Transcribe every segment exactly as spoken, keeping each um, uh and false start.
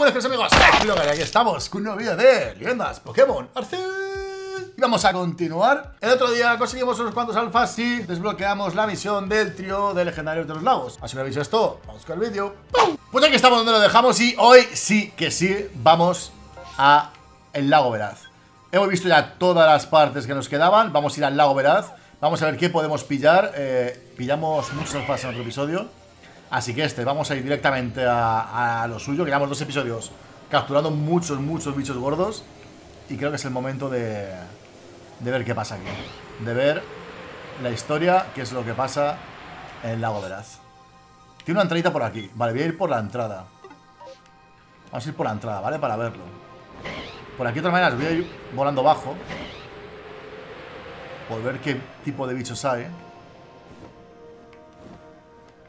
buenas noches, amigos. FloGar, aquí estamos con un nuevo vídeo de Leyendas Pokémon Arceus. Y vamos a continuar. El otro día conseguimos unos cuantos alfas y desbloqueamos la misión del trío de legendarios de los lagos. Así me habéis visto esto, vamos con el vídeo. Pues aquí estamos donde lo dejamos y hoy sí que sí vamos a el Lago Veraz. Hemos visto ya todas las partes que nos quedaban. Vamos a ir al Lago Veraz. Vamos a ver qué podemos pillar. eh, Pillamos muchos alfas en otro episodio, así que este, vamos a ir directamente a, a lo suyo. Llevamos dos episodios capturando muchos, muchos bichos gordos y creo que es el momento de... de ver qué pasa aquí, de ver la historia, qué es lo que pasa en el Lago Veraz. Tiene una entradita por aquí, vale, voy a ir por la entrada. Vamos a ir por la entrada, ¿vale? Para verlo. Por aquí de todas maneras voy a ir volando bajo por ver qué tipo de bichos hay.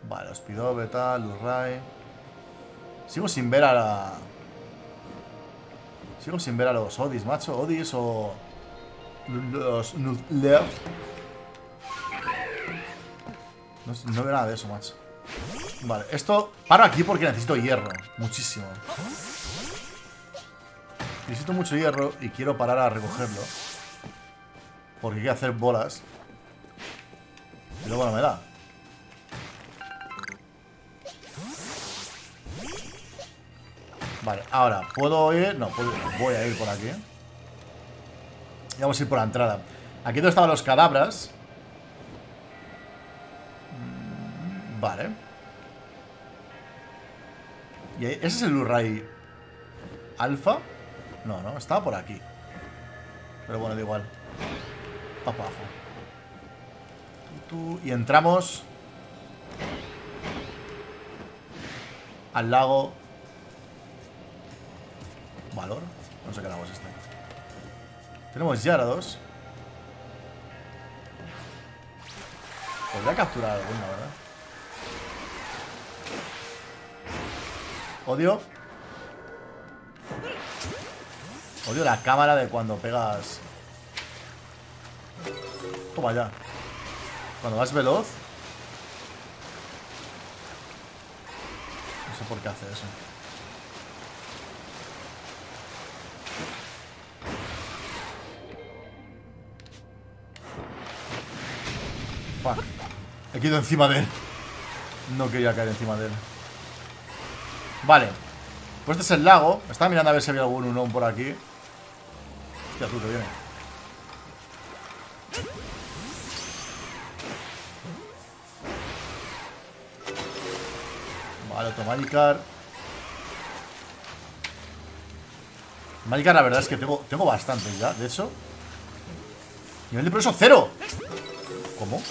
Vale, Ospidove, tal, Lurray. Sigo sin ver a la... Sigo sin ver a los Odis, macho. Odis o... Los Nuzleaf. No, no veo nada de eso, macho. Vale, esto... Paro aquí porque necesito hierro. Muchísimo. Necesito mucho hierro y quiero parar a recogerlo, porque hay que hacer bolas y luego no me da. Vale, ahora, ¿puedo ir? No, puedo, voy a ir por aquí. Y vamos a ir por la entrada. Aquí donde estaban los cadabras. Vale. ¿Y ese es el Luray alfa? No, no, estaba por aquí. Pero bueno, da igual. Va para abajo. Y entramos al lago Valor. No sé qué lago es este. Tenemos Gyarados. Podría capturar alguna, ¿verdad? Odio. Odio la cámara de cuando pegas. Toma ya. Cuando vas veloz. No sé por qué hace eso. Fuck. He caído encima de él. No quería caer encima de él. Vale. Pues este es el lago. Estaba mirando a ver si había algún unón por aquí. Hostia, tú que viene. Vale, otro Magikarp. Magikarp, la verdad es que tengo, tengo bastantes ya. De hecho, nivel de progreso cero. ¿Cómo?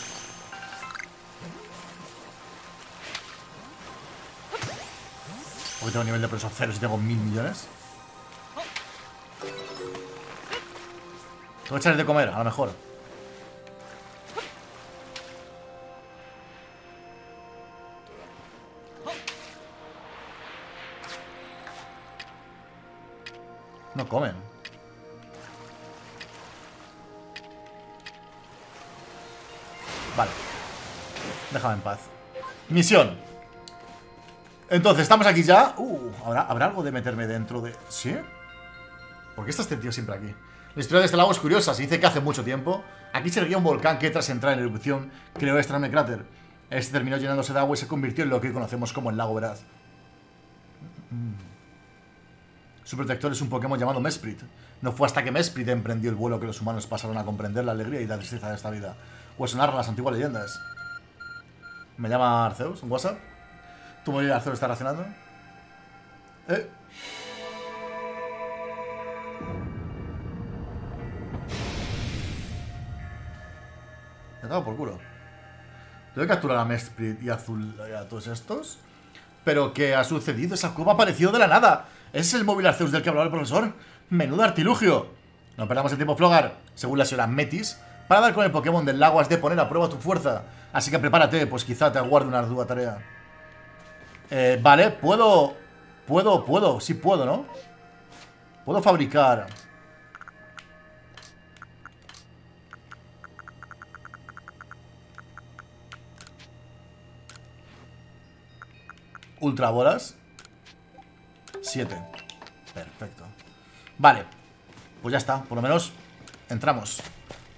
Porque tengo nivel de progreso cero si tengo mil millones. Tengo que echarles de comer, a lo mejor. No comen. Vale. Déjame en paz. Misión. Entonces, estamos aquí ya. Uh, ¿habrá, ¿habrá algo de meterme dentro de...? ¿Sí? ¿Por qué está este tío siempre aquí? La historia de este lago es curiosa. Se dice que hace mucho tiempo aquí se erguía un volcán que, tras entrar en erupción, creó este enorme cráter. Este terminó llenándose de agua y se convirtió en lo que hoy conocemos como el Lago Veraz. Su protector es un Pokémon llamado Mesprit. No fue hasta que Mesprit emprendió el vuelo que los humanos pasaron a comprender la alegría y la tristeza de esta vida, o a sonar las antiguas leyendas. Me llama Arceus, un WhatsApp. ¿Tu móvil Arceus está reaccionando? ¿Eh? Me he dado por culo. Tengo que capturar a Mesprit y a, Azul, y a todos estos. ¿Pero qué ha sucedido? Esa cueva ha aparecido de la nada. ¿Es el móvil Arceus del que hablaba el profesor? ¡Menudo artilugio! No perdamos el tiempo, Flogar. Según la señora Metis, para dar con el Pokémon del lago has de poner a prueba tu fuerza. Así que prepárate, pues quizá te aguarde una ardua tarea. Eh, vale, puedo... Puedo, puedo, sí puedo, ¿no? Puedo fabricar... Ultrabolas. siete. Perfecto. Vale. Pues ya está. Por lo menos entramos.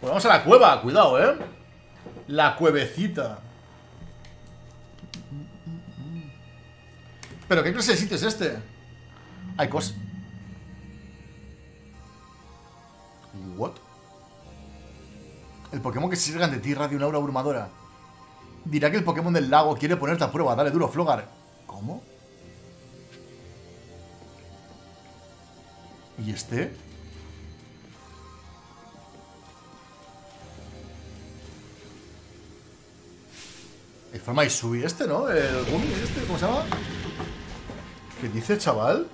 Pues vamos a la cueva. Cuidado, ¿eh? La cuevecita. ¿Pero qué clase de sitio es este? Hay cosas. ¿What? El Pokémon que se salgan de ti radia un aura abrumadora. Dirá que el Pokémon del lago quiere ponerte a prueba. Dale duro, Flogar. ¿Cómo? ¿Y este? ¿Es forma Hisui este, no? ¿El Gumi este? ¿Cómo se llama? ¿Qué dice, chaval?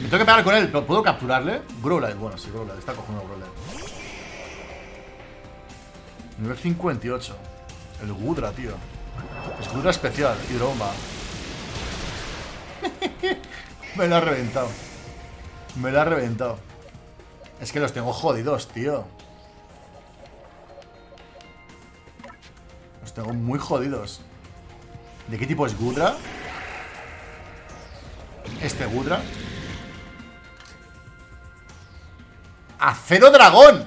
Me tengo que pegar con él, pero ¿puedo capturarle? Growlithe, bueno, sí, Growlithe, está cojonado Growlithe. Nivel cincuenta y ocho. El Goodra, tío. Es Goodra especial, hidrobomba. Me lo ha reventado. Me lo ha reventado. Es que los tengo jodidos, tío. Los tengo muy jodidos. ¿De qué tipo es Goodra? Este Goodra. ¡Acero dragón!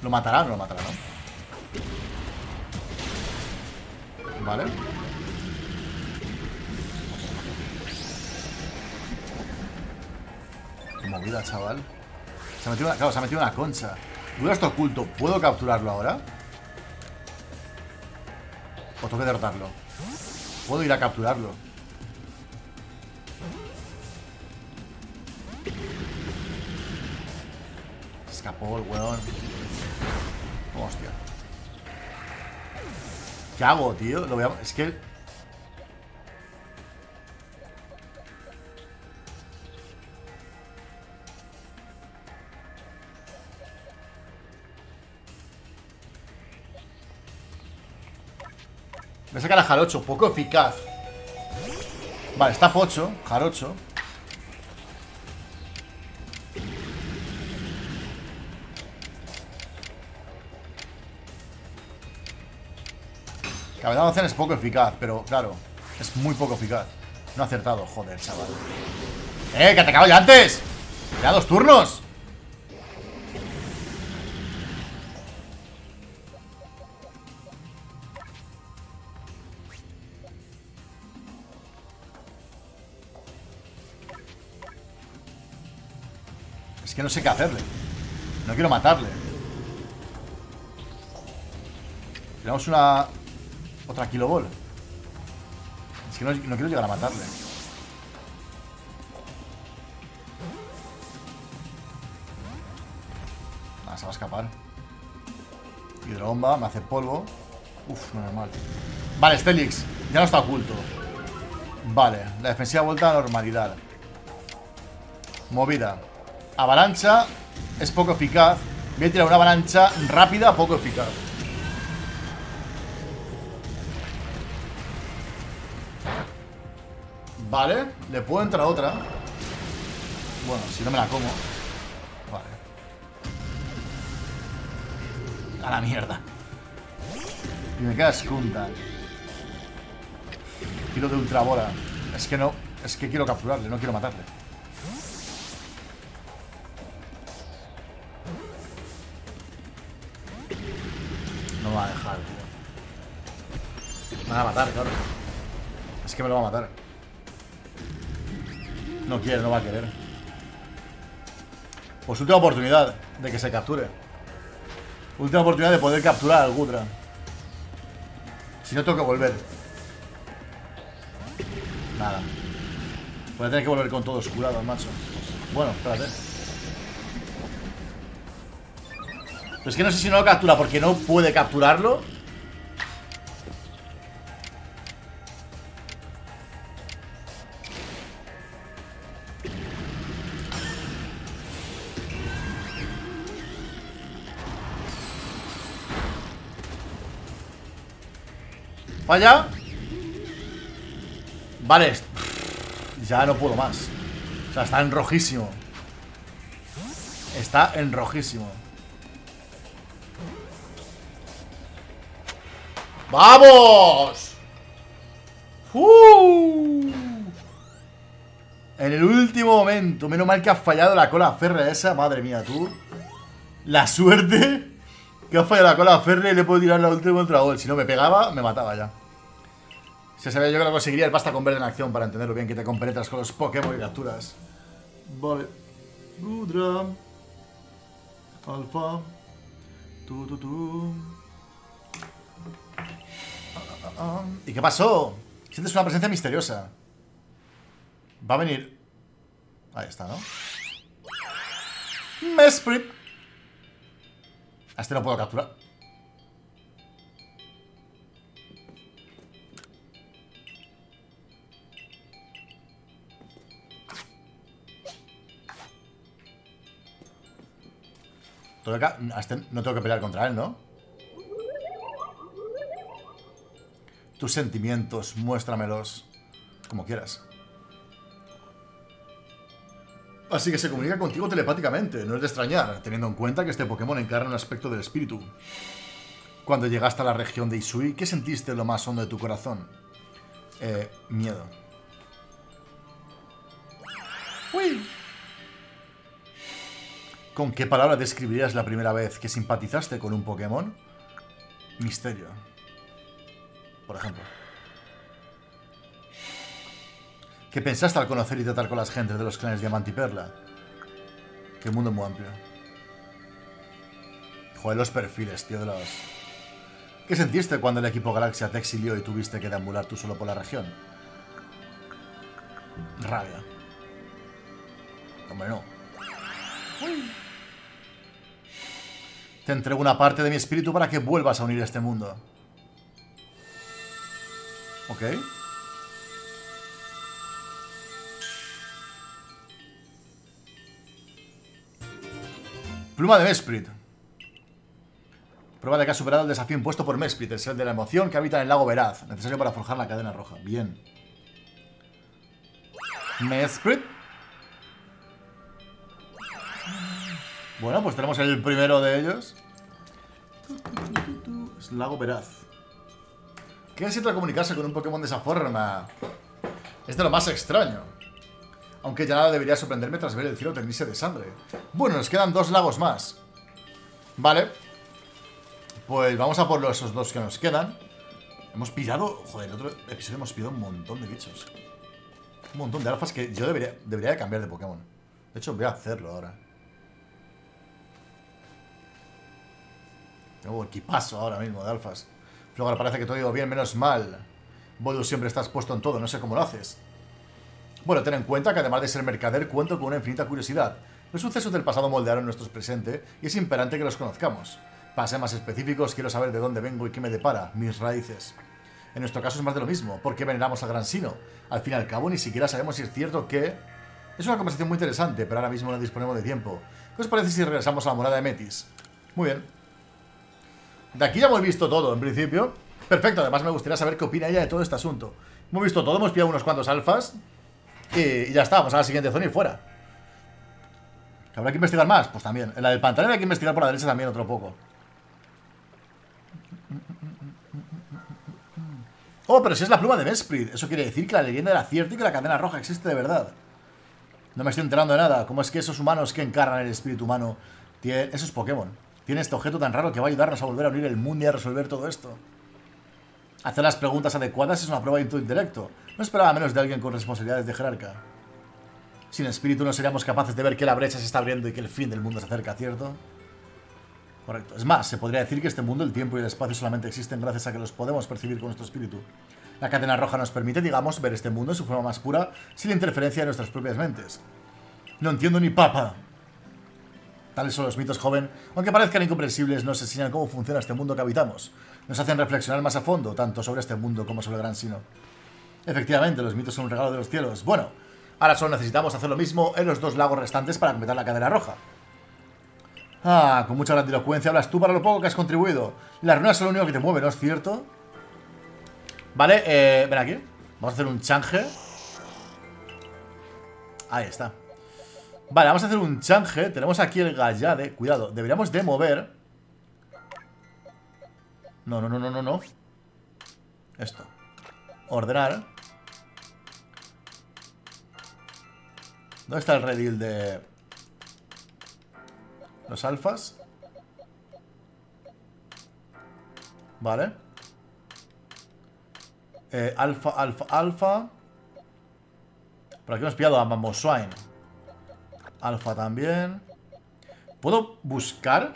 ¿Lo matará? No lo matará, ¿no? Vale. Qué movida, chaval. Se ha metido una, claro, se ha metido una concha. Dura esto oculto. ¿Puedo capturarlo ahora? ¿O tengo que derrotarlo? Puedo ir a capturarlo. Se escapó el weón. Hostia. ¿Qué hago, tío? Lo voy a... Es que... Me saca la jarocho, poco eficaz. Vale, está pocho, jarocho. Cabeza de acción es poco eficaz, pero claro, es muy poco eficaz. No ha acertado, joder, chaval. ¡Eh, que atacaba ya antes! ¡Ya dos turnos! Es que no sé qué hacerle. No quiero matarle. Tenemos una... Otra kilobol. Es que no, no quiero llegar a matarle. Ah, se va a escapar. Hidrobomba, me hace polvo. Uf, menos mal. Vale, Steelix, ya no está oculto. Vale, la defensiva vuelta a la normalidad. Movida. Avalancha es poco eficaz. Voy a tirar una avalancha rápida, poco eficaz. Vale, le puedo entrar otra. Bueno, si no me la como. Vale. A la mierda. Y me queda Skuntank. Tiro de ultrabola. Es que no, es que quiero capturarle, no quiero matarle. No me va a dejar, tío. Me va a matar, claro. Es que me lo va a matar. No quiere, no va a querer. Pues última oportunidad de que se capture. Última oportunidad de poder capturar al Goodra. Si no, tengo que volver. Nada. Voy a tener que volver con todos curados, macho. Bueno, espérate. Pero es que no sé si no lo captura porque no puede capturarlo. Falla. Vale. Ya no puedo más. O sea, está en rojísimo. Está en rojísimo. ¡Vamos! ¡Uh! En el último momento. Menos mal que has fallado la cola férrea esa. Madre mía, tú. La suerte que has fallado la cola férrea y le puedo tirar la última contra gol. Si no me pegaba, me mataba ya. Se sabía yo que lo conseguiría el pasta con verde en acción para entenderlo bien, que te compenetras con los Pokémon y capturas. Vale. Goodra. Alfa. Tu, tu, tu. ¿Y qué pasó? Sientes una presencia misteriosa. Va a venir. Ahí está, ¿no? Mesprit. A este no puedo capturar. A este no tengo que pelear contra él, ¿no? Tus sentimientos, muéstramelos. Como quieras. Así que se comunica contigo telepáticamente. No es de extrañar, teniendo en cuenta que este Pokémon encarna un aspecto del espíritu. Cuando llegaste a la región de Hisui, ¿qué sentiste en lo más hondo de tu corazón? Eh, miedo. ¡Uy! ¿Con qué palabra describirías la primera vez que simpatizaste con un Pokémon? Misterio. Por ejemplo. ¿Qué pensaste al conocer y tratar con las gentes de los clanes Diamante y Perla? Qué mundo muy amplio. Joder, los perfiles, tío, de los... ¿Qué sentiste cuando el equipo Galaxia te exilió y tuviste que deambular tú solo por la región? Rabia. Hombre, no. Te entrego una parte de mi espíritu para que vuelvas a unir este mundo. Ok. Pluma de Mesprit. Prueba de que has superado el desafío impuesto por Mesprit, el ser de la emoción que habita en el lago Veraz, necesario para forjar la cadena roja. Bien. Mesprit. Bueno, pues tenemos el primero de ellos. Es Lago Veraz. ¿Qué es esto de comunicarse con un Pokémon de esa forma? Es de lo más extraño. Aunque ya nada debería sorprenderme tras ver el cielo teñirse de sangre. Bueno, nos quedan dos lagos más. Vale. Pues vamos a por los, esos dos que nos quedan. Hemos pillado... Joder, el otro episodio hemos pillado un montón de bichos. Un montón de alfas que yo debería, debería cambiar de Pokémon. De hecho, voy a hacerlo ahora. Tengo equipazo ahora mismo de alfas. FloGar, parece que todo ha ido bien, menos mal. Bodu, siempre estás puesto en todo, no sé cómo lo haces. Bueno, ten en cuenta que además de ser mercader, cuento con una infinita curiosidad. Los sucesos del pasado moldearon nuestro presente y es imperante que los conozcamos. Para ser más específicos, quiero saber de dónde vengo y qué me depara, mis raíces. En nuestro caso es más de lo mismo, ¿por qué veneramos al gran Sino? Al fin y al cabo, ni siquiera sabemos si es cierto que... Es una conversación muy interesante, pero ahora mismo no disponemos de tiempo. ¿Qué os parece si regresamos a la morada de Metis? Muy bien. De aquí ya hemos visto todo, en principio. Perfecto, además me gustaría saber qué opina ella de todo este asunto. Hemos visto todo, hemos pillado unos cuantos alfas. Y, y ya está, vamos a la siguiente zona y fuera. ¿Habrá que investigar más? Pues también. En la del Pantanal hay que investigar por la derecha también otro poco. Oh, pero si es la pluma de Mesprit. Eso quiere decir que la leyenda era cierta y que la cadena roja existe de verdad. No me estoy enterando de nada. ¿Cómo es que esos humanos que encarnan el espíritu humano tienen... Esos Pokémon. Tiene este objeto tan raro que va a ayudarnos a volver a unir el mundo y a resolver todo esto. Hacer las preguntas adecuadas es una prueba de tu intelecto. No esperaba menos de alguien con responsabilidades de jerarca. Sin espíritu no seríamos capaces de ver que la brecha se está abriendo y que el fin del mundo se acerca, ¿cierto? Correcto. Es más, se podría decir que este mundo, el tiempo y el espacio solamente existen gracias a que los podemos percibir con nuestro espíritu. La cadena roja nos permite, digamos, ver este mundo en su forma más pura, sin la interferencia de nuestras propias mentes. No entiendo ni papa. Tales son los mitos, joven. Aunque parezcan incomprensibles, nos enseñan cómo funciona este mundo que habitamos. Nos hacen reflexionar más a fondo, tanto sobre este mundo como sobre el gran Sino. Efectivamente, los mitos son un regalo de los cielos. Bueno, ahora solo necesitamos hacer lo mismo en los dos lagos restantes para completar la cadena roja. Ah, con mucha grandilocuencia hablas tú para lo poco que has contribuido. Las ruinas son lo único que te mueve, ¿no es cierto? Vale, eh, ven aquí. Vamos a hacer un change. Ahí está. Vale, vamos a hacer un change. Tenemos aquí el Gallade. Cuidado, deberíamos de mover. No, no, no, no, no, no. Esto. Ordenar. ¿Dónde está el redil de los alfas? Vale. Eh, alfa, alfa, alfa. Por aquí hemos pillado a Mamoswine. Alfa también. ¿Puedo buscar?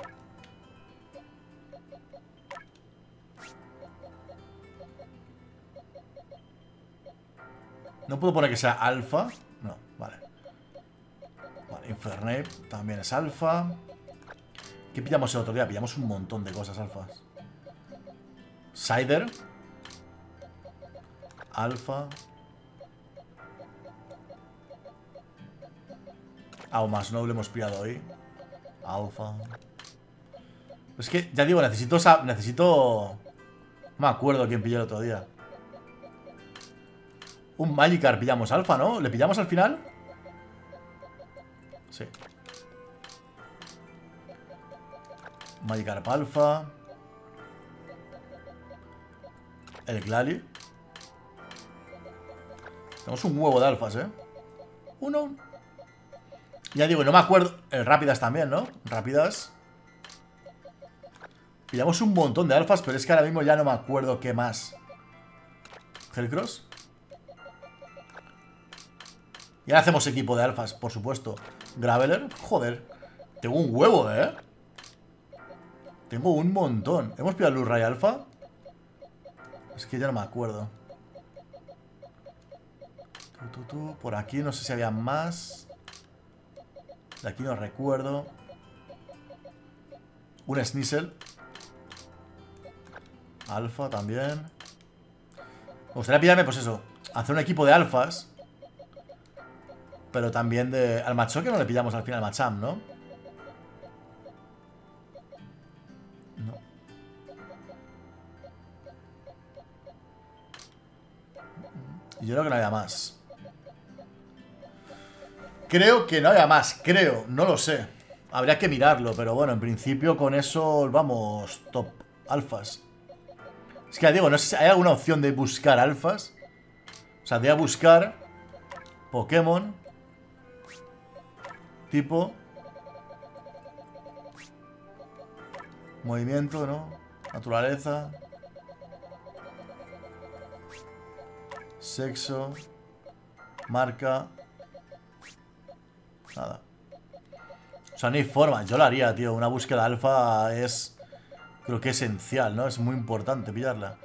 No puedo poner que sea alfa. No, vale. Vale, Infernape también es alfa. ¿Qué pillamos el otro día? Pillamos un montón de cosas alfas. Scyther. Alfa. Ah, o más no lo hemos pillado hoy. Alfa. Es que, ya digo, necesito... Necesito... No me acuerdo quién pilló el otro día. Un Magikarp pillamos alfa, ¿no? ¿Le pillamos al final? Sí. Magikarp alfa. El Glalie. Tenemos un huevo de alfas, ¿eh? Uno. Ya digo, no me acuerdo. El Rápidas también, ¿no? Rápidas. Pillamos un montón de alfas, pero es que ahora mismo ya no me acuerdo qué más. Heracross. Y ahora hacemos equipo de alfas, por supuesto. Graveler, joder. Tengo un huevo, ¿eh? Tengo un montón. ¿Hemos pillado Lucario alfa? Es que ya no me acuerdo. Tú, tú, tú. Por aquí no sé si había más. De aquí no recuerdo. Un Sneasel. Alfa también. Me gustaría pillarme, pues eso. Hacer un equipo de alfas. Pero también de... Al Machoke no le pillamos al final al Machamp, ¿no? No. Yo creo que no había más. Creo que no había más, creo. No lo sé. Habría que mirarlo, pero bueno, en principio con eso vamos top alfas. Es que ya digo, no sé si hay alguna opción de buscar alfas. O sea, de a buscar Pokémon... Tipo. Movimiento, ¿no? Naturaleza. Sexo. Marca. Nada. O sea, no hay forma. Yo la haría, tío. Una búsqueda alfa es... Creo que esencial, ¿no? Es muy importante pillarla.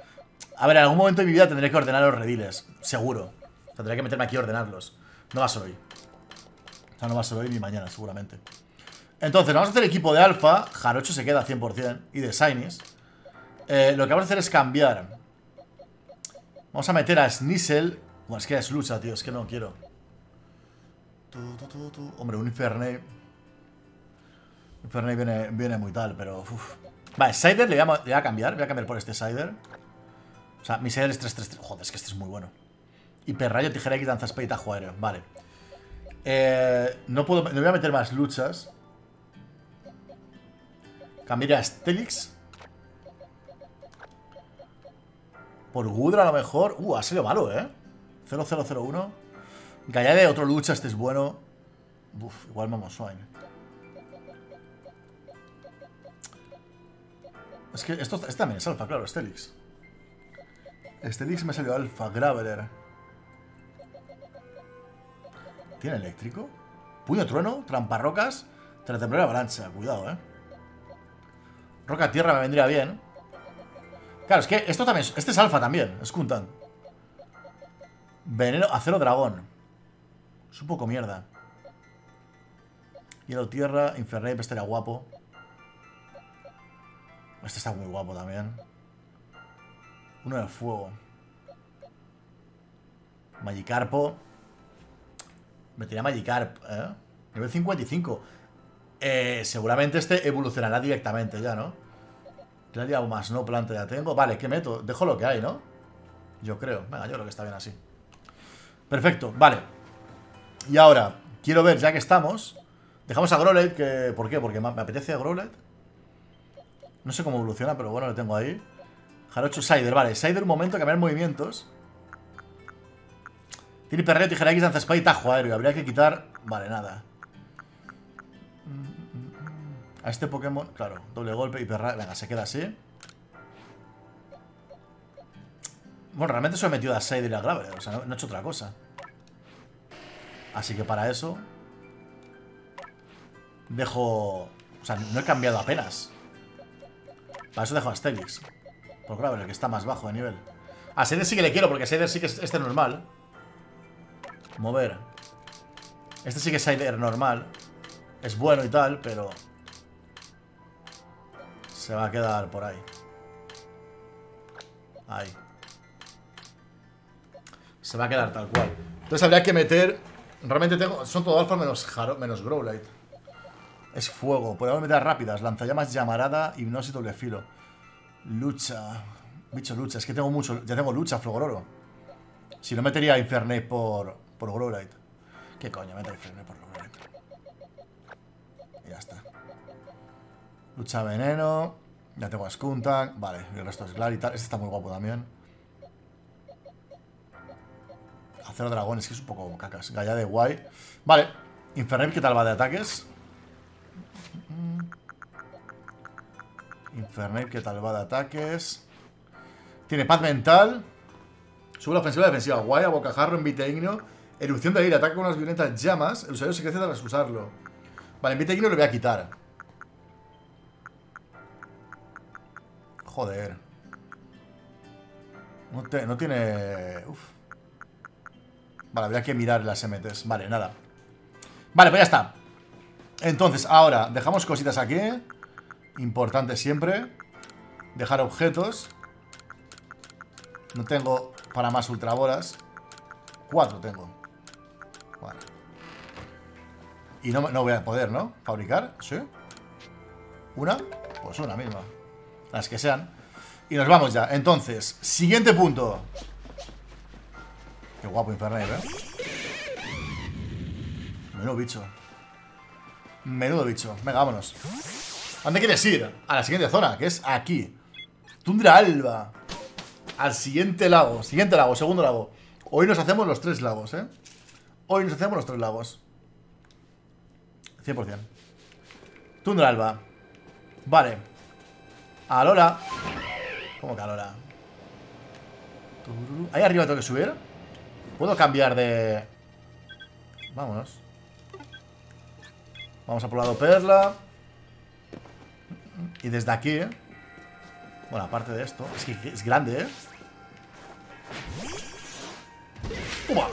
A ver, en algún momento de mi vida tendré que ordenar los rediles. Seguro. Tendré que meterme aquí a ordenarlos. No más hoy. O sea, no va a ser hoy ni mañana, seguramente. Entonces, vamos a hacer equipo de alfa. Jarocho se queda cien por cien. Y de Shinies. Eh, lo que vamos a hacer es cambiar. Vamos a meter a Sneasel. Bueno, es que es lucha, tío. Es que no quiero. Tu, tu, tu, tu. Hombre, un Infernape. Infernape viene, viene muy tal, pero... Uf. Vale, Scyther le voy, a, le voy a cambiar. Voy a cambiar por este Scyther. O sea, mi Scyther es tres tres tres. Joder, es que este es muy bueno. Hiperrayo, tijera X, danzaspray y tajo aéreo. Vale. Eh, no puedo, no voy a meter más luchas. Cambiaré a Steelix por Goodra a lo mejor. Uh, ha salido malo, eh. cero cero cero uno. Gallade, otro lucha, este es bueno. Uf, igual Mamoswine. Es que esto, este también es alfa, claro, Steelix. Steelix me salió alfa, Graveler. ¿Tiene eléctrico? Puño trueno, tramparrocas, terratemplar avalancha. Cuidado, eh. Roca tierra me vendría bien. Claro, es que esto también es, este es alfa también. Skuntank. Veneno, acero dragón. Es un poco mierda. Hielo tierra, Infernape estaría guapo. Este está muy guapo también. Uno de fuego. Magikarpo. Me tenía Magikarp, ¿eh? Nivel cincuenta y cinco. Eh, seguramente este evolucionará directamente ya, ¿no? Glalie aún más, no, planta ya tengo. Vale, ¿qué meto? Dejo lo que hay, ¿no? Yo creo. Venga, yo creo que está bien así. Perfecto, vale. Y ahora, quiero ver, ya que estamos... Dejamos a Growlithe, que... ¿Por qué? Porque me apetece a Growlithe. No sé cómo evoluciona, pero bueno, lo tengo ahí. Jarocho Scyther, vale. Scyther, un momento, cambiar movimientos. Tiene perreo, tijera X, danza espada y tajo aéreo. Habría que quitar... Vale, nada. A este Pokémon... Claro, doble golpe y perra... Venga, se queda así. Bueno, realmente solo he metido a Scyther y a Graveler. O sea, no, no he hecho otra cosa. Así que para eso... Dejo... O sea, no he cambiado apenas. Para eso dejo a Steelix. Por Graveler, que está más bajo de nivel. A Scyther sí que le quiero, porque Scyther sí que es este normal. Mover. Este sí que es Scyther normal. Es bueno y tal, pero... Se va a quedar por ahí. Ahí. Se va a quedar tal cual. Entonces habría que meter... Realmente tengo... Son todo alfa menos, Jaro... menos Growlithe. Es fuego. Podemos meter rápidas. Lanzallamas, llamarada, hipnosis, doble filo. Lucha. Bicho, lucha. Es que tengo mucho. Ya tengo lucha, Flogororo. Si no, metería Infernape por, por Growlithe. ¿Qué coño? Meta Infernape por Growlithe. Y ya está. Lucha, veneno. Ya tengo a Skuntank. Vale, el resto es Glalie y tal. Este está muy guapo también. Acero dragón. Es que es un poco cacas. Gallade, guay. Vale. Infernape, ¿qué tal va de ataques? Infernape, ¿qué tal va de ataques? Tiene paz mental. Sube la ofensiva y la defensiva. Guay, a bocajarro, envite igno. Erupción de aire, ataca con unas violentas llamas. El usuario se crece tras usarlo. Vale, envite igno lo voy a quitar. Joder. No, te, no tiene... Uf. Vale, habría que mirar las M Ts. Vale, nada. Vale, pues ya está. Entonces, ahora, dejamos cositas aquí. Importante siempre. Dejar objetos. No tengo para más ultrabolas. Cuatro tengo. Bueno. Y no, no voy a poder, ¿no? Fabricar, ¿sí? ¿Una? Pues una misma. Las que sean. Y nos vamos ya. Entonces, siguiente punto. Qué guapo Infernape, ¿eh? Menudo bicho. Menudo bicho. Venga, vámonos. ¿Dónde quieres ir? A la siguiente zona, que es aquí. Tundra Alba. Al siguiente lago. Siguiente lago, segundo lago. Hoy nos hacemos los tres lagos, ¿eh? Hoy nos hacemos los tres lagos. cien por cien. Tundra Alba. Vale. Alola. ¿Cómo que Alola? Ahí arriba tengo que subir. ¿Puedo cambiar de...? Vámonos. Vamos a por el lado Perla. Y desde aquí, ¿eh? Bueno, aparte de esto, es que es grande, ¿eh? ¡Uah!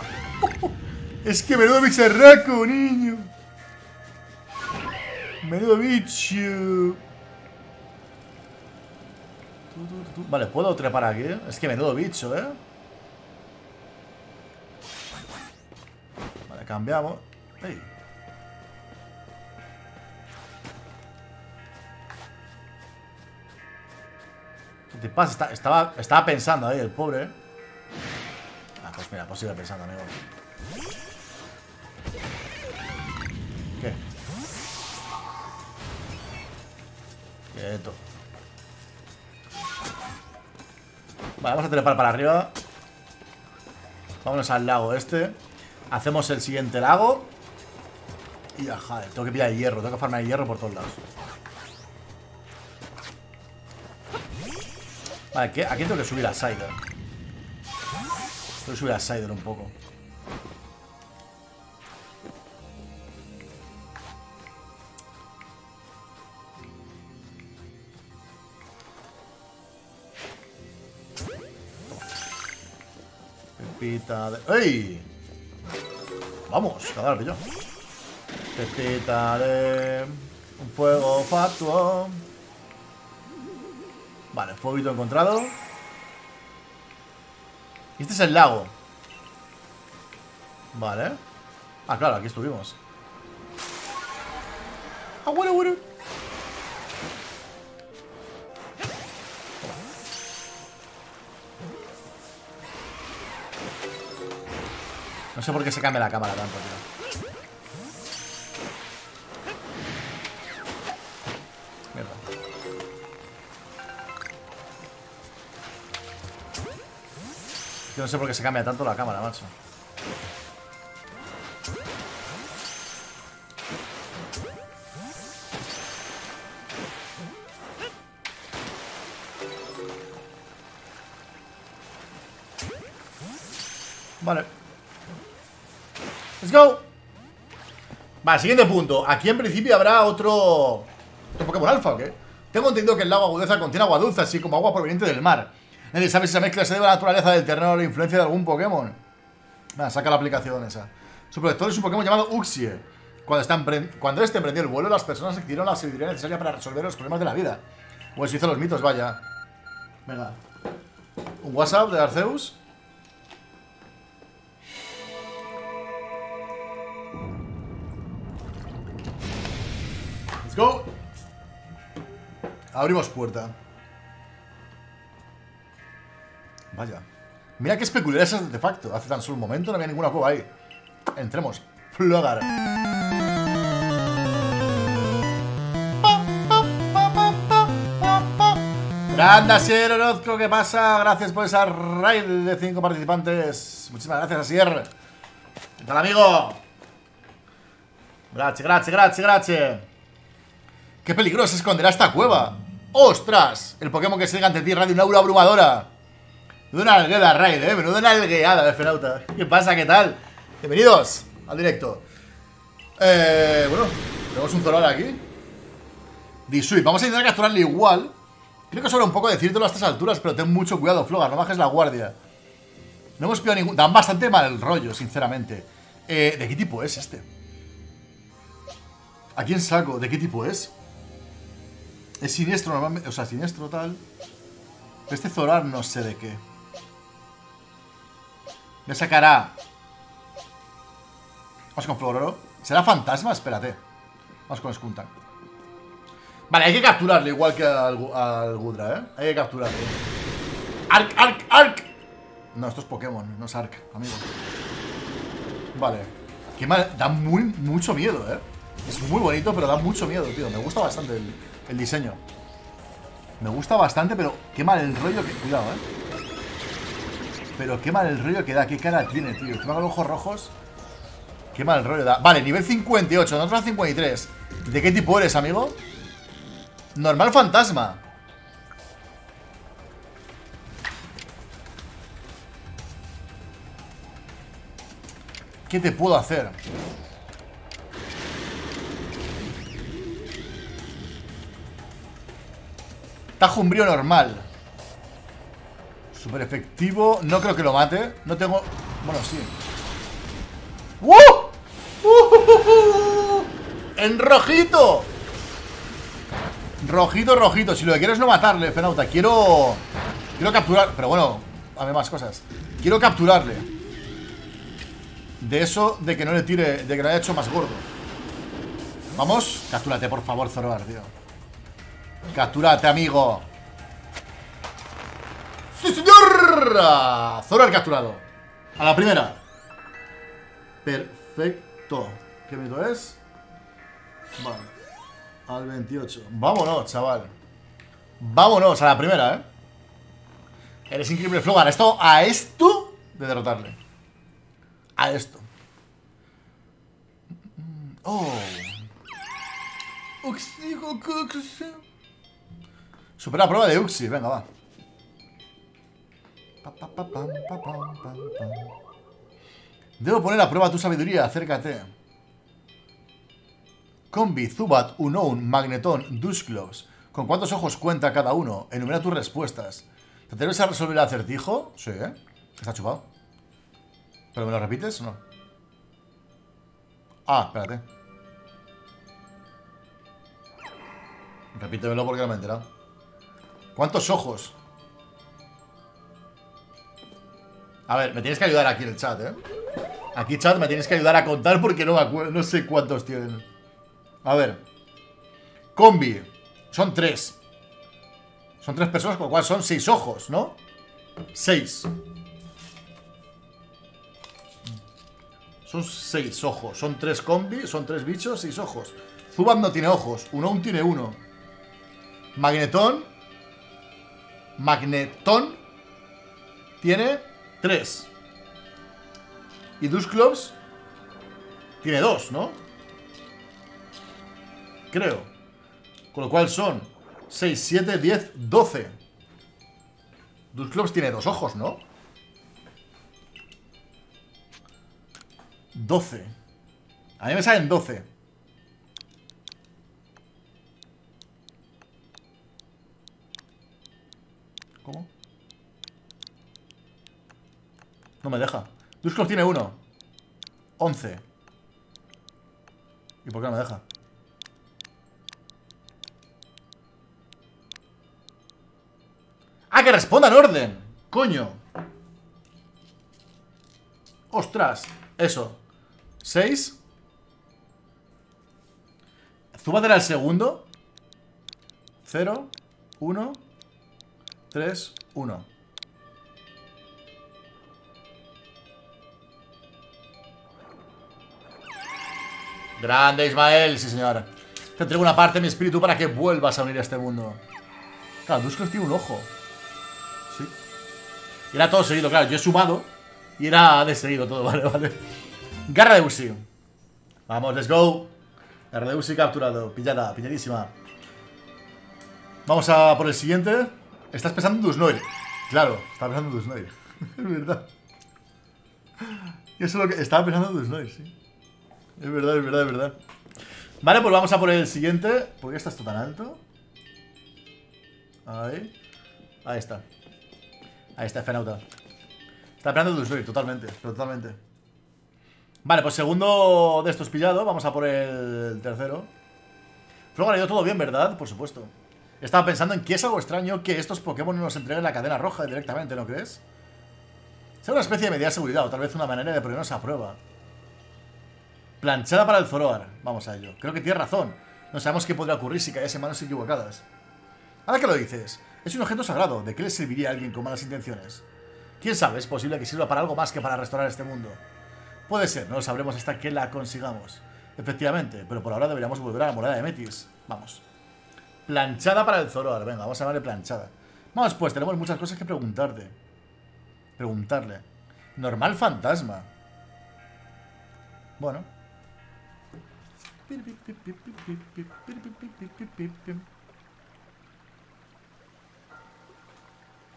Es que menudo bicharraco, niño. Menudo bicho. Vale, ¿puedo trepar aquí? Es que menudo bicho, ¿eh? Vale, cambiamos. ¡Ey! ¿Qué te pasa? Está, estaba, estaba pensando ahí, el pobre. Ah, pues mira, pues sigue pensando, amigo. ¿Qué? Quieto. Vale, vamos a trepar para arriba. Vámonos al lago este. Hacemos el siguiente lago. Y ya, joder, tengo que pillar el hierro. Tengo que farmear el hierro por todos lados. Vale, ¿qué? Aquí tengo que subir a Scyther. Tengo que subir a Scyther un poco. Pepita de... ¡Ey! Vamos, cada vez pillo. Pepita de... Un fuego fatuo. Vale, fueguito encontrado. Este es el lago. Vale. Ah, claro, aquí estuvimos. Ah, bueno, bueno. No sé por qué se cambia la cámara tanto, tío. Yo no sé por qué se cambia tanto la cámara, macho. Vale. Let's go. Vale, siguiente punto. Aquí en principio habrá otro... Otro Pokémon alfa, ¿o qué? Tengo entendido que el lago agudeza contiene agua dulce, así como agua proveniente del mar. Nadie sabe si esa mezcla se debe a la naturaleza del terreno o la influencia de algún Pokémon. Nada, saca la aplicación esa. Su protector es un Pokémon llamado Uxie. Cuando, está Cuando este emprendió el vuelo, las personas adquirieron la sabiduría necesaria para resolver los problemas de la vida. O eso hizo los mitos, vaya. Venga. Un WhatsApp de Arceus. Go. Abrimos puerta. Vaya. Mira qué especular es este artefacto. Hace tan solo un momento no había ninguna cueva ahí. Entremos. FloGar. Grande Asier Orozco, ¿qué pasa? Gracias por esa raid de cinco participantes. Muchísimas gracias, Asier. ¿Qué tal, amigo? Gracias, gracias, gracias, gracias. ¡Qué peligroso esconderá esta cueva! ¡Ostras! El Pokémon que se llega ante ti radia una aura abrumadora. De una algueada, raid, eh. Menuda una algueada de Fenauta. ¿Qué pasa? ¿Qué tal? Bienvenidos al directo. Eh. Bueno, tenemos un Zoroark aquí. Hisui. Vamos a intentar capturarle igual. Creo que sobra un poco decírtelo a estas alturas, pero ten mucho cuidado, Flogar. No bajes la guardia. No hemos pillado ningún. Dan bastante mal el rollo, sinceramente. Eh. ¿De qué tipo es este? ¿A quién saco? ¿De qué tipo es? Es siniestro normalmente, o sea, siniestro tal. Este Zorark no sé de qué. Me sacará. Vamos con Flororo. ¿Será fantasma? Espérate. Vamos con Skuntank. Vale, hay que capturarle igual que al, al Goodra, ¿eh? Hay que capturarle. ¡Arc, arc, arc! No, esto es Pokémon, no es Arc, amigo. Vale. Qué mal. Da muy, mucho miedo, ¿eh? Es muy bonito, pero da mucho miedo, tío. Me gusta bastante el... El diseño. Me gusta bastante, pero qué mal el rollo que... Cuidado, eh. Pero qué mal el rollo que da. Qué cara tiene, tío. Encima con los ojos rojos. Qué mal el rollo da. Vale, nivel cincuenta y ocho. Nosotros cincuenta y tres. ¿De qué tipo eres, amigo? Normal fantasma. ¿Qué te puedo hacer? Tajumbrío normal. Super efectivo. No creo que lo mate. No tengo... Bueno, sí. ¡Uh! ¡Uh! ¡Uh! ¡En rojito! Rojito, rojito. Si lo que quiero es no matarle, Fenauta. Quiero... Quiero capturar... Pero bueno, a ver más cosas. Quiero capturarle. De eso, de que no le tire... De que no haya hecho más gordo. Vamos. Captúrate, por favor, Zoroar, tío. Captúrate, amigo. ¡Sí, señor! Zoroark capturado. A la primera. Perfecto. ¿Qué minuto es? Vale. Al veintiocho. Vámonos, chaval. Vámonos a la primera, ¿eh? Eres increíble, Flogar. Esto a esto de derrotarle. A esto. Oh. Supera la prueba de Uxie, venga, va. Debo poner a prueba tu sabiduría, acércate. Combi, Zubat, Unown, Magnetón, Dusclops. ¿Con cuántos ojos cuenta cada uno? Enumera tus respuestas. ¿Te atreves a resolver el acertijo? Sí, ¿eh? Está chupado. ¿Pero me lo repites o no? Ah, espérate. Repítemelo porque no me he enterado. ¿Cuántos ojos? A ver, me tienes que ayudar aquí en el chat, ¿eh? Aquí, chat, me tienes que ayudar a contar porque no me acuerdo, no sé cuántos tienen. A ver. Combi. Son tres. Son tres personas, con lo cual son seis ojos, ¿no? Seis. Son seis ojos. Son tres combi, son tres bichos, seis ojos. Zubat no tiene ojos. Unown tiene uno. Magnetón. Magnetón tiene tres. Y Dusclops tiene dos, ¿no? Creo. Con lo cual son seis, siete, diez, doce. Dusclops tiene dos ojos, ¿no? doce. A mí me salen doce. ¿Cómo? No me deja. Dusclops tiene uno. once. ¿Y por qué no me deja? ¡Ah, que responda en orden! ¡Coño! ¡Ostras! Eso. seis. Zúbatela al segundo. cero, uno, tres, uno. Grande, Ismael, sí señor. Te entrego una parte de mi espíritu para que vuelvas a unir a este mundo. Claro, Dusclops tiene un ojo. Sí. Y era todo seguido, claro, yo he sumado. Y era de seguido todo, vale, vale. Garra de Uxie. Vamos, let's go. Garra de Uxie capturado, pillada, pilladísima. Vamos a por el siguiente. Estás pensando en Dusnoir. Claro, estaba pensando en Dusnoir. Es verdad. Yo solo que estaba pensando en Dusnoir, sí. Es verdad, es verdad, es verdad. Vale, pues vamos a por el siguiente. ¿Por qué estás tú tan alto? Ahí. Ahí está. Ahí está, Fenauta. Está esperando Dusnoir, totalmente, pero totalmente. Vale, pues segundo de estos pillado. Vamos a por el tercero. FloGar ha ido todo bien, ¿verdad? Por supuesto. Estaba pensando en que es algo extraño que estos Pokémon no nos entreguen la cadena roja directamente, ¿no crees? Será una especie de medida de seguridad o tal vez una manera de ponernos a prueba. Planchada para el Zoroark. Vamos a ello. Creo que tienes razón. No sabemos qué podría ocurrir si caes en manos equivocadas. Ahora que lo dices, es un objeto sagrado. ¿De qué le serviría a alguien con malas intenciones? ¿Quién sabe? Es posible que sirva para algo más que para restaurar este mundo. Puede ser. No lo sabremos hasta que la consigamos. Efectivamente. Pero por ahora deberíamos volver a la morada de Metis. Vamos. Planchada para el Zoroark. Venga, vamos a llamarle planchada. Vamos pues. Tenemos muchas cosas que preguntarte. Preguntarle. Normal fantasma. Bueno.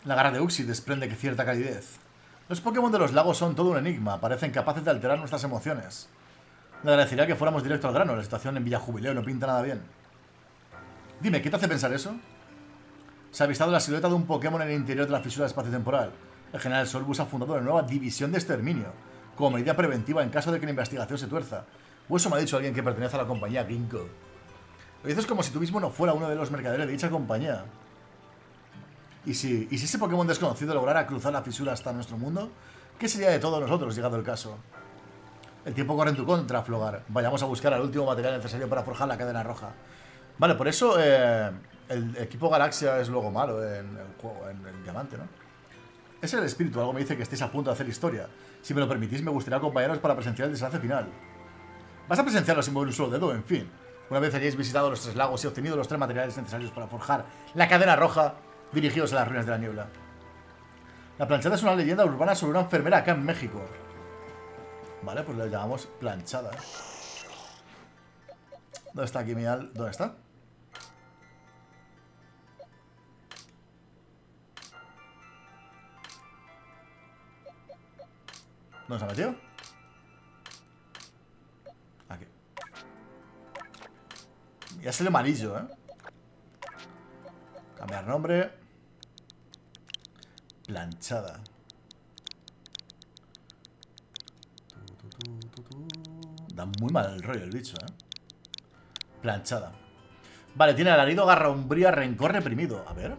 La garra de Uxie desprende que cierta calidez. Los Pokémon de los lagos son todo un enigma. Parecen capaces de alterar nuestras emociones. Me agradecería que fuéramos directo al grano. La situación en Villa Jubileo no pinta nada bien. Dime, ¿qué te hace pensar eso? Se ha avistado la silueta de un Pokémon en el interior de la fisura espaciotemporal. El general Solbus ha fundado una nueva división de exterminio como medida preventiva en caso de que la investigación se tuerza. O eso me ha dicho alguien que pertenece a la compañía Ginkgo. Lo dices como si tú mismo no fuera uno de los mercaderes de dicha compañía. ¿Y si, y si ese Pokémon desconocido lograra cruzar la fisura hasta nuestro mundo? ¿Qué sería de todos nosotros llegado el caso? El tiempo corre en tu contra, FloGar. Vayamos a buscar el último material necesario para forjar la cadena roja. Vale, por eso eh, el equipo Galaxia es luego malo en el juego, en el diamante, ¿no? Es el espíritu, algo me dice que estéis a punto de hacer historia. Si me lo permitís, me gustaría acompañaros para presenciar el desenlace final. Vas a presenciarlo sin mover un solo dedo, en fin. Una vez hayáis visitado los tres lagos y obtenido los tres materiales necesarios para forjar la cadena roja, dirigidos a las ruinas de la niebla. La planchada es una leyenda urbana sobre una enfermera acá en México. Vale, pues la llamamos planchada. ¿Dónde está aquí mi al? ¿Dónde está? ¿Dónde se ha metido? Ya sale amarillo, ¿eh? Cambiar nombre. Planchada. Da muy mal el rollo el bicho, ¿eh? Planchada. Vale, tiene alarido, garra umbría, rencor reprimido. A ver.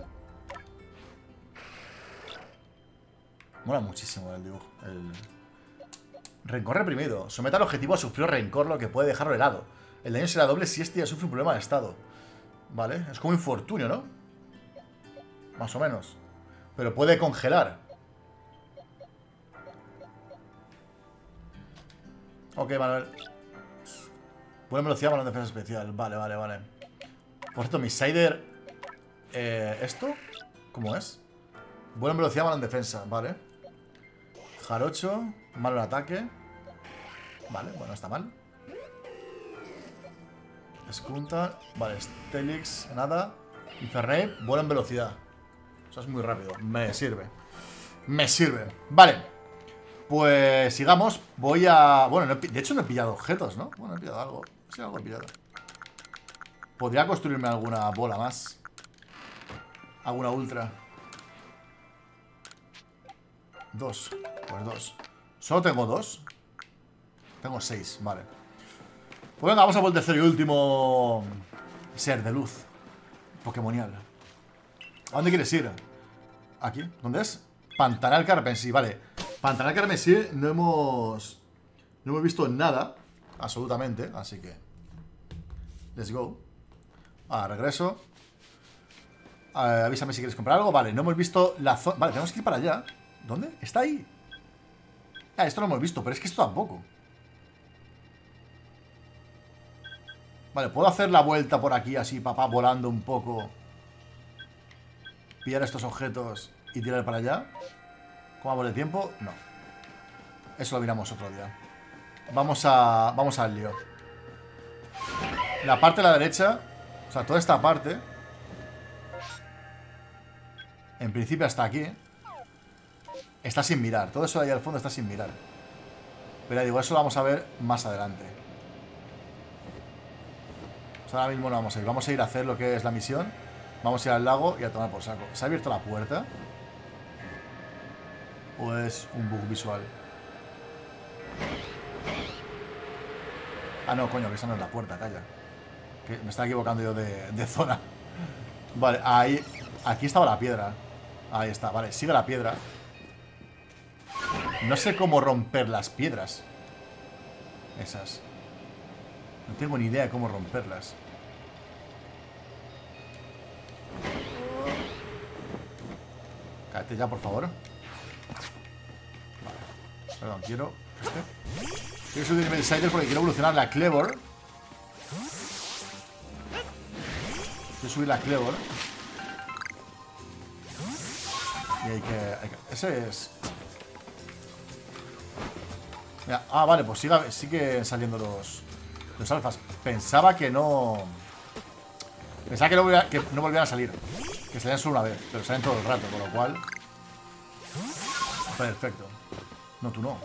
Mola muchísimo el dibujo. El... Rencor reprimido. Someta al objetivo a sufrir rencor, lo que puede dejarlo helado. El daño será doble si este ya sufre un problema de estado. Vale, es como infortunio, ¿no? Más o menos. Pero puede congelar. Ok, Manuel. Buena velocidad, mano en defensa especial. Vale, vale, vale. Por cierto, mi Scyther... Eh, ¿Esto? ¿Cómo es? Buena velocidad, mano en defensa, vale. Jarocho, malo el ataque. Vale, bueno, está mal. Skuntank. Vale, Steelix, nada. Infernape, vuela en velocidad. Eso es muy rápido, me sirve. Me sirve, vale. Pues sigamos. Voy a... bueno, no he... de hecho no he pillado objetos, ¿no? Bueno, he pillado algo. Sí, algo he pillado. Podría construirme alguna bola más. Alguna ultra. Dos, pues dos. Solo tengo dos. Tengo seis, vale. Pues venga, vamos a por el tercer y último ser de luz pokémonial. ¿A dónde quieres ir? ¿Aquí? ¿Dónde es? Pantanal Carmesí, vale. Pantanal Carmesí no hemos... no hemos visto nada, absolutamente, así que... let's go. Ah, regreso. Ah, avísame si quieres comprar algo. Vale, no hemos visto la zona... vale, tenemos que ir para allá. ¿Dónde? ¿Está ahí? Ah, esto no lo hemos visto, pero es que esto tampoco. Vale, puedo hacer la vuelta por aquí así, papá, volando un poco. Pillar estos objetos y tirar para allá. ¿Cómo vamos de tiempo? No. Eso lo miramos otro día. Vamos a... vamos al lío. La parte de la derecha, o sea, toda esta parte, en principio hasta aquí, está sin mirar. Todo eso de ahí al fondo está sin mirar. Pero digo, eso lo vamos a ver más adelante. O sea, ahora mismo no vamos a ir. Vamos a ir a hacer lo que es la misión. Vamos a ir al lago y a tomar por saco. ¿Se ha abierto la puerta? ¿O es un bug visual? Ah, no, coño, que esa no es la puerta, calla. Que me estaba equivocando yo de, de zona. Vale, ahí... aquí estaba la piedra. Ahí está, vale, sigue la piedra. No sé cómo romper las piedras. Esas. No tengo ni idea de cómo romperlas. Cállate ya, por favor. Perdón, quiero... este. Quiero subir el nivel Scyther porque quiero evolucionar la Cleavor. Quiero subir la Cleavor. Y hay que... hay que... ese es... mira, ah, vale, pues sigue, sigue saliendo los... los alfas. Pensaba que no... Pensaba que no, volvía, que no volvían a salir. Que salían solo una vez, pero salen todo el rato, con lo cual... perfecto. No, tú no.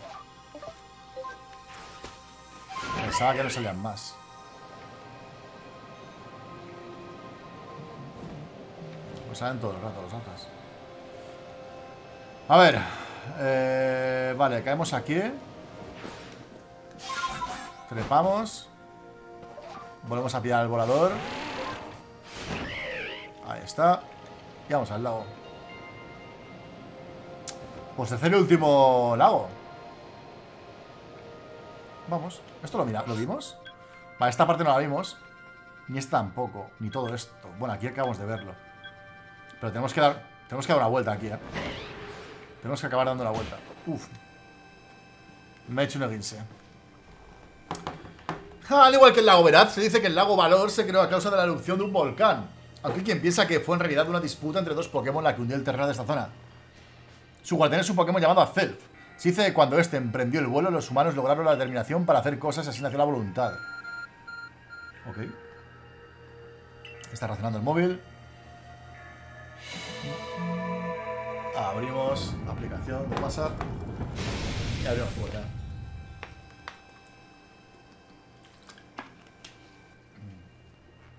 Pensaba que no salían más. Pues salen todo el rato los alfas. A ver. Eh, vale, caemos aquí. Trepamos. Volvemos a pillar el volador. Ahí está. Y vamos al lago. Pues tercer y último lago. Vamos. ¿Esto lo, mira, lo vimos? Vale, esta parte no la vimos. Ni esta tampoco. Ni todo esto. Bueno, aquí acabamos de verlo. Pero tenemos que dar... tenemos que dar una vuelta aquí, ¿eh? Tenemos que acabar dando la vuelta. Uf. Me he hecho una guince. Ja, al igual que el lago Veraz, se dice que el lago Valor se creó a causa de la erupción de un volcán. Aunque quien piensa que fue en realidad una disputa entre dos Pokémon la que hundió el terreno de esta zona. Su guardián es un Pokémon llamado Acelf. Se dice que cuando este emprendió el vuelo, los humanos lograron la determinación para hacer cosas y así nació la voluntad. Ok. Está razonando el móvil. Abrimos aplicación de WhatsApp. Y abrimos puerta.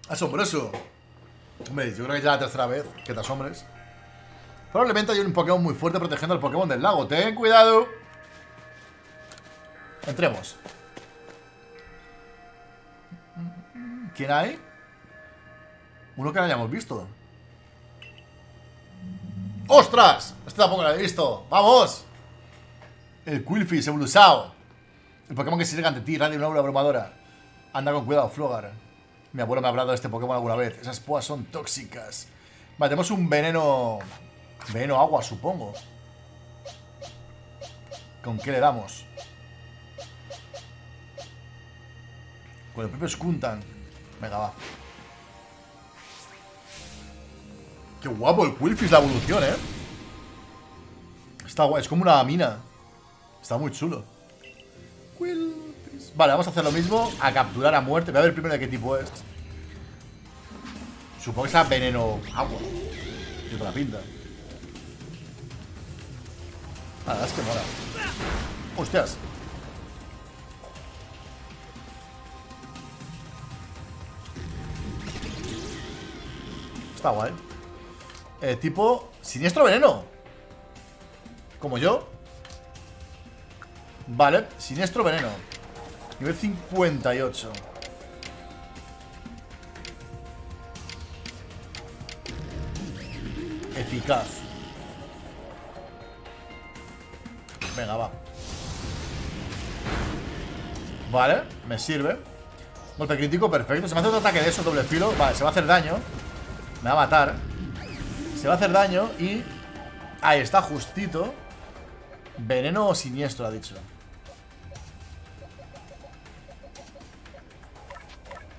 ¡Asombroso! Hombre, yo creo que ya la tercera vez que te asombres. Probablemente hay un Pokémon muy fuerte protegiendo al Pokémon del lago. ¡Ten cuidado! Entremos. ¿Quién hay? Uno que no hayamos visto. ¡Ostras! Este tampoco lo he visto. ¡Vamos! El Quillfish, evolucionado. El Pokémon que se llega ante ti, radio una aura abrumadora. Anda con cuidado, FloGar. Mi abuelo me ha hablado de este Pokémon alguna vez. Esas púas son tóxicas. Vale, tenemos un veneno... veneno agua, supongo. ¿Con qué le damos? Con el propio Skuntank. Venga, va. Qué guapo el Quillfish, la evolución, eh. Está guay, es como una mina. Está muy chulo. Vale, vamos a hacer lo mismo. A capturar a muerte. Voy a ver primero de qué tipo es. Supongo que será veneno agua. Tiene toda la pinta. La verdad es que mola. Hostias. Está guay. Eh, tipo siniestro veneno. Como yo. Vale, siniestro veneno. Nivel cincuenta y ocho. Eficaz. Venga, va. Vale, me sirve. Golpe crítico, perfecto. Se me hace otro ataque de eso, doble filo. Vale, se va a hacer daño. Me va a matar. Se va a hacer daño y... ahí está, justito. Veneno o siniestro, ha dicho.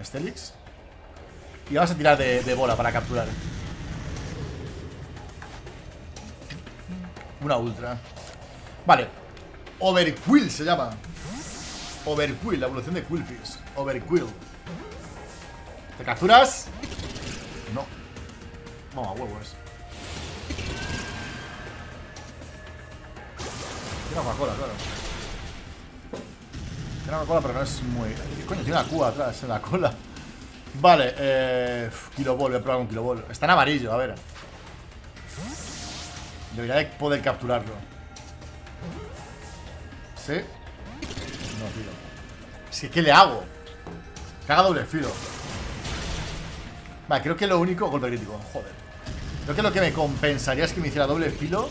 Steelix. Y vamos a tirar de, de bola para capturar. Una ultra. Vale. Overquill se llama. Overquill, la evolución de Quillfish. Overquill. ¿Te capturas? No. No, a huevos. Tiene una Coca-Cola, claro. Tiene una Coca-Cola, pero no es muy... Coño, tiene una Cuba atrás en la cola. Vale, eh... Kiloball, voy a probar un Kiloball. Está en amarillo, a ver. Debería poder capturarlo. ¿Sí? No, tío. Es que, ¿qué le hago? Caga doble filo. Vale, creo que lo único... Golpe crítico, joder. Creo que lo que me compensaría es que me hiciera doble filo.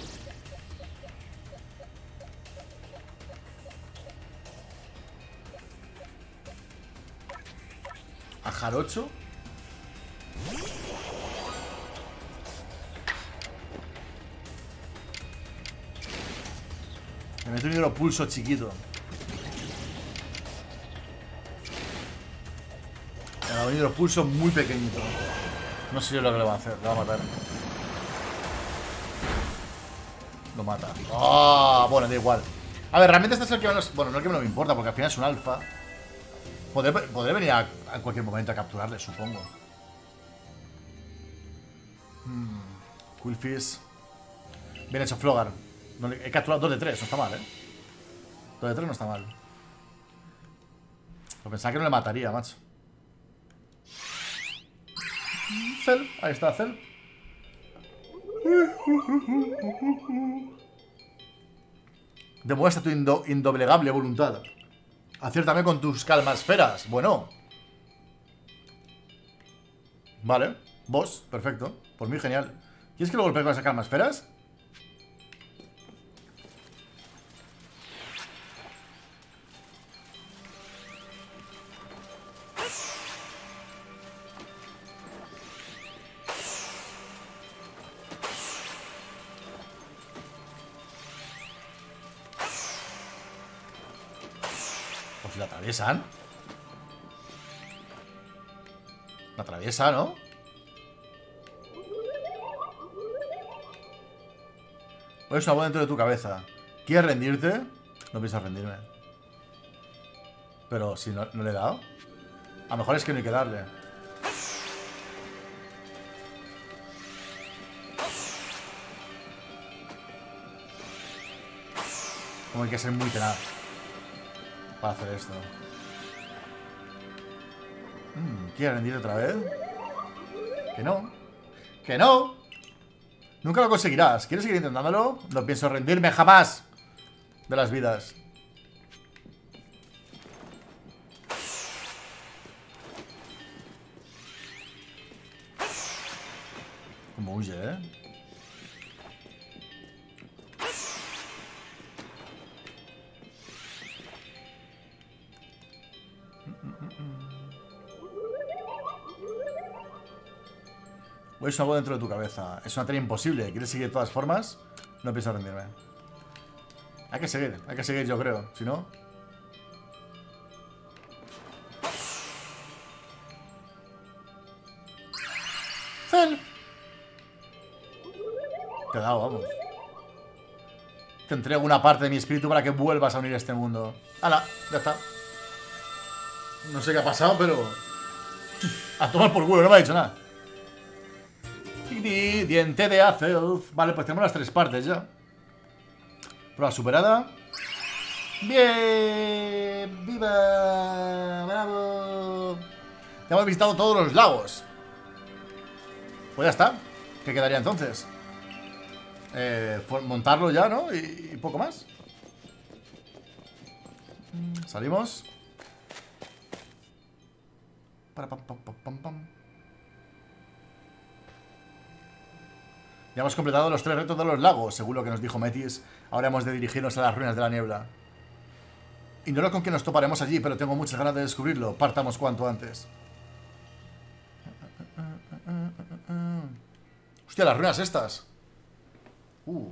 A Jarocho. Me meto un hidropulso chiquito. Me ha dado un hidropulso muy pequeñito. No sé yo lo que le va a hacer. Lo va a matar. Lo mata. ¡Ah! Oh, bueno, da igual. A ver, realmente este es el que menos... Bueno, no el que menos me importa, porque al final es un alfa. Podré, podré venir a, a cualquier momento a capturarle, supongo. Hmm. Quillfish. Bien hecho, Flogar. No, he capturado dos de tres, no está mal, ¿eh? dos de tres no está mal. Lo pensaba que no le mataría, macho. Cel, ahí está, Cel. Demuestra tu indo indoblegable voluntad. Aciértame con tus calmasferas. Bueno. Vale, vos, perfecto. Por mí, genial. ¿Quieres que lo golpee con esas calmasferas? La atraviesan. La atraviesa, ¿no? O es una bola dentro de tu cabeza. ¿Quieres rendirte? No piensas rendirme. Pero si no, no le he dado. A lo mejor es que no hay que darle. Como hay que ser muy tenaz para hacer esto. mm, ¿Quieres rendir otra vez? Que no. Que no. Nunca lo conseguirás. ¿Quieres seguir intentándolo? No pienso rendirme jamás de las vidas. Como huye, ¿eh? Es algo dentro de tu cabeza. Es una tarea imposible. ¿Quieres seguir de todas formas? No pienso rendirme. Hay que seguir. Hay que seguir, yo creo. Si no... ¡Zel! Te he dado, vamos. Te entrego una parte de mi espíritu para que vuelvas a unir este mundo. ¡Hala! Ya está. No sé qué ha pasado, pero... A tomar por culo, no me ha dicho nada. Diente de Acelf. Vale, pues tenemos las tres partes ya. Prueba superada. ¡Bien! ¡Viva! ¡Bravo! Ya hemos visitado todos los lagos. Pues ya está. ¿Qué quedaría entonces? Eh, montarlo ya, ¿no? Y, y poco más. Salimos. Para pam, pam, pam, pam. Ya hemos completado los tres retos de los lagos, según lo que nos dijo Metis. Ahora hemos de dirigirnos a las ruinas de la niebla. Ignoro con que nos toparemos allí, pero tengo muchas ganas de descubrirlo. Partamos cuanto antes. Hostia, las ruinas estas. Uh.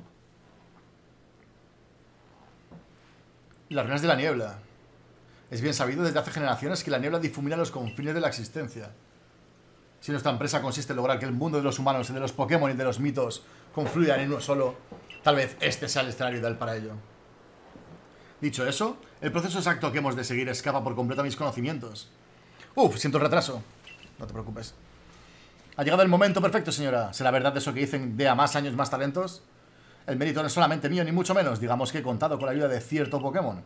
Y las ruinas de la niebla. Es bien sabido desde hace generaciones que la niebla difumina los confines de la existencia. Si nuestra empresa consiste en lograr que el mundo de los humanos, el de los Pokémon y de los mitos confluyan en uno solo, tal vez este sea el escenario ideal para ello. Dicho eso, el proceso exacto que hemos de seguir escapa por completo a mis conocimientos. Uf, siento el retraso. No te preocupes. Ha llegado el momento perfecto, señora. ¿Será verdad eso que dicen de a más años más talentos? El mérito no es solamente mío, ni mucho menos. Digamos que he contado con la ayuda de cierto Pokémon.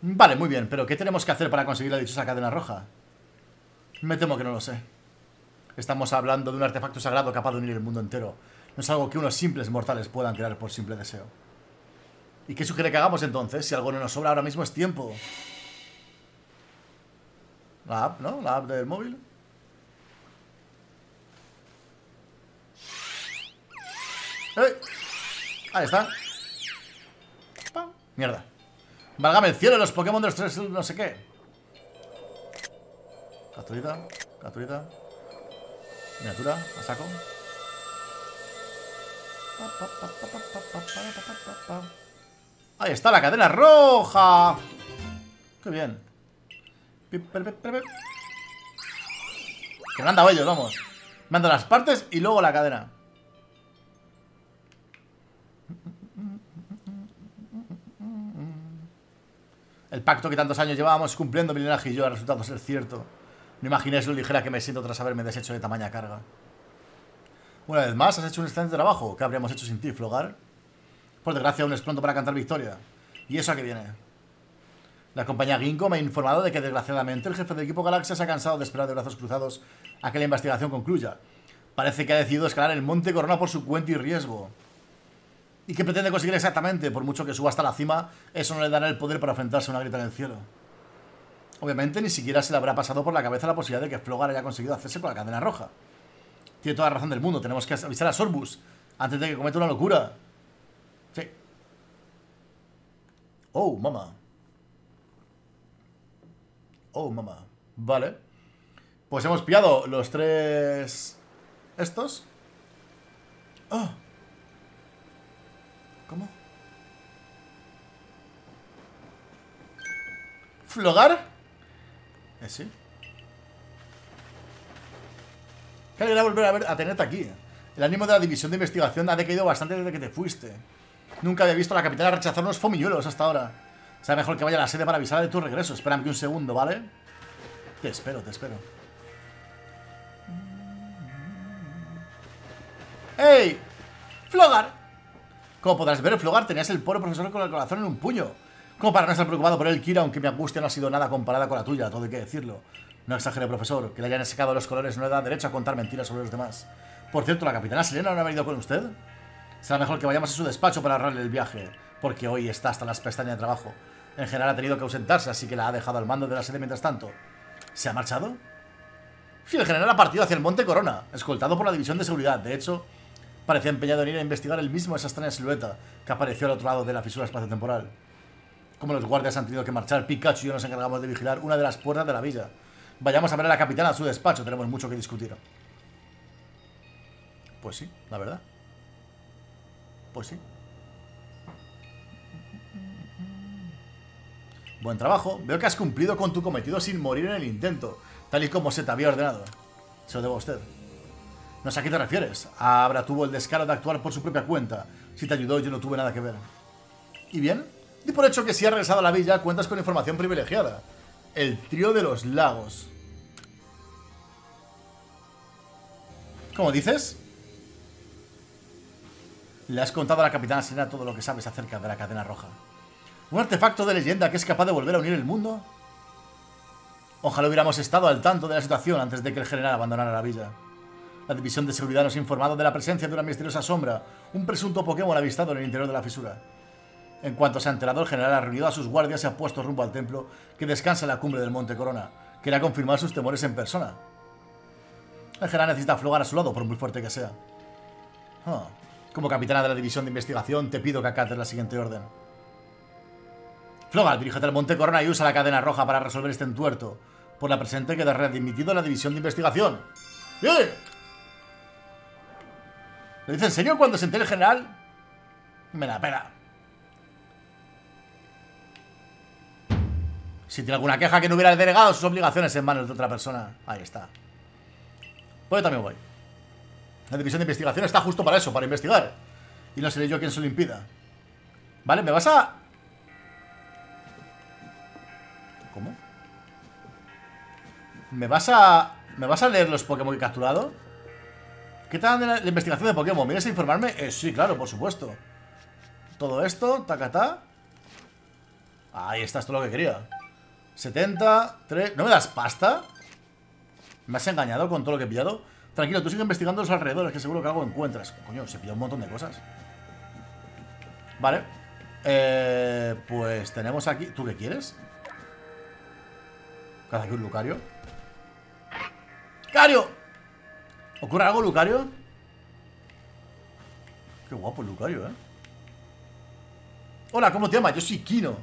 Vale, muy bien, pero ¿qué tenemos que hacer para conseguir la dichosa cadena roja? Me temo que no lo sé. Estamos hablando de un artefacto sagrado capaz de unir el mundo entero. No es algo que unos simples mortales puedan crear por simple deseo. ¿Y qué sugiere que hagamos entonces? Si algo no nos sobra ahora mismo es tiempo. La app, ¿no? La app del móvil. ¡Eh! Ahí está. ¡Pam! Mierda. Válgame el cielo, los Pokémon de los tres no sé qué. Capturita, capturita. Miniatura, la saco. Ahí está la cadena roja. Qué bien. Que me han dado ellos, vamos. Me han dado las partes y luego la cadena. El pacto que tantos años llevábamos cumpliendo mi linaje y yo, el resultado es el cierto. No imaginéis lo ligera que me siento tras haberme deshecho de tamaña carga. Una vez más, has hecho un excelente trabajo. ¿Qué habríamos hecho sin ti, Flogar? Por desgracia, aún es pronto para cantar victoria. ¿Y eso a qué viene? La compañía Ginkgo me ha informado de que, desgraciadamente, el jefe del equipo Galaxia se ha cansado de esperar de brazos cruzados a que la investigación concluya. Parece que ha decidido escalar el Monte Corona por su cuenta y riesgo. ¿Y qué pretende conseguir exactamente? Por mucho que suba hasta la cima, eso no le dará el poder para enfrentarse a una grieta en el cielo. Obviamente, ni siquiera se le habrá pasado por la cabeza la posibilidad de que Flogar haya conseguido hacerse con la cadena roja. Tiene toda la razón del mundo, tenemos que avisar a Sorbus antes de que cometa una locura. Sí. Oh, mamá. Oh, mamá. Vale. Pues hemos pillado los tres... estos. Oh. ¿Cómo? ¿Flogar? Eh, sí. Qué alegría volver a, ver, a tenerte aquí. El ánimo de la división de investigación ha decaído bastante desde que te fuiste. Nunca había visto a la capitana rechazar unos fomiñuelos hasta ahora. Será mejor que vaya a la sede para avisar de tu regreso. Espérame que un segundo, ¿vale? Te espero, te espero. ¡Ey! ¡Flogar! Como podrás ver, Flogar, tenías el pobre profesor con el corazón en un puño. Como para no estar preocupado por él, Kira, aunque mi angustia no ha sido nada comparada con la tuya, todo hay que decirlo. No exagere, profesor, que le hayan secado los colores no le da derecho a contar mentiras sobre los demás. Por cierto, ¿la capitana Selena no ha venido con usted? Será mejor que vayamos a su despacho para ahorrarle el viaje, porque hoy está hasta las pestañas de trabajo. En general ha tenido que ausentarse, así que la ha dejado al mando de la sede mientras tanto. ¿Se ha marchado? Sí, el general ha partido hacia el Monte Corona, escoltado por la división de seguridad. De hecho... parecía empeñado en ir a investigar él mismo esa extraña silueta que apareció al otro lado de la fisura espaciotemporal. Como los guardias han tenido que marchar, Pikachu y yo nos encargamos de vigilar una de las puertas de la villa. Vayamos a ver a la capitana a su despacho, tenemos mucho que discutir. Pues sí, la verdad. Pues sí. Buen trabajo. Veo que has cumplido con tu cometido sin morir en el intento, tal y como se te había ordenado. Se lo debo a usted. No sé a qué te refieres. Abra tuvo el descaro de actuar por su propia cuenta, Si te ayudó, yo no tuve nada que ver. ¿Y bien? Di por hecho que si has regresado a la villa, cuentas con información privilegiada. El trío de los lagos. ¿Cómo dices? Le has contado a la capitana Sena todo lo que sabes acerca de la cadena roja. Un artefacto de leyenda que es capaz de volver a unir el mundo. Ojalá hubiéramos estado al tanto de la situación antes de que el general abandonara la villa. La división de seguridad nos ha informado de la presencia de una misteriosa sombra, un presunto Pokémon avistado en el interior de la fisura. En cuanto se ha enterado, el general ha reunido a sus guardias y ha puesto rumbo al templo que descansa en la cumbre del Monte Corona. Quería confirmar sus temores en persona. El general necesita a FloGar a su lado, por muy fuerte que sea. Huh. Como capitana de la división de investigación, te pido que acates la siguiente orden. FloGar, dirígete al Monte Corona y usa la cadena roja para resolver este entuerto. Por la presente queda readmitido a la división de investigación. ¡Eh! ¿Lo dice en serio cuando se entere el general? Me la pela. Si tiene alguna queja, que no hubiera delegado sus obligaciones en manos de otra persona. Ahí está. Pues yo también voy. La división de investigación está justo para eso, para investigar. Y no seré yo quien se lo impida. Vale, me vas a... ¿Cómo? ¿Me vas a... ¿Me vas a leer los Pokémon que he capturado? ¿Qué tal de la, la investigación de Pokémon? ¿Vienes a informarme? Eh, sí, claro, por supuesto. Todo esto, tacatá. Ahí está, esto es lo que quería. setenta, tres... ¿No me das pasta? ¿Me has engañado con todo lo que he pillado? Tranquilo, tú sigue investigando los alrededores, que seguro que algo encuentras. Coño, se pilla un montón de cosas. Vale. Eh, pues tenemos aquí... ¿Tú qué quieres? ¿Cada aquí un Lucario? ¡Lucario! ¿Ocurre algo, Lucario? Qué guapo el Lucario, ¿eh? Hola, ¿cómo te llamas? Yo soy Kino.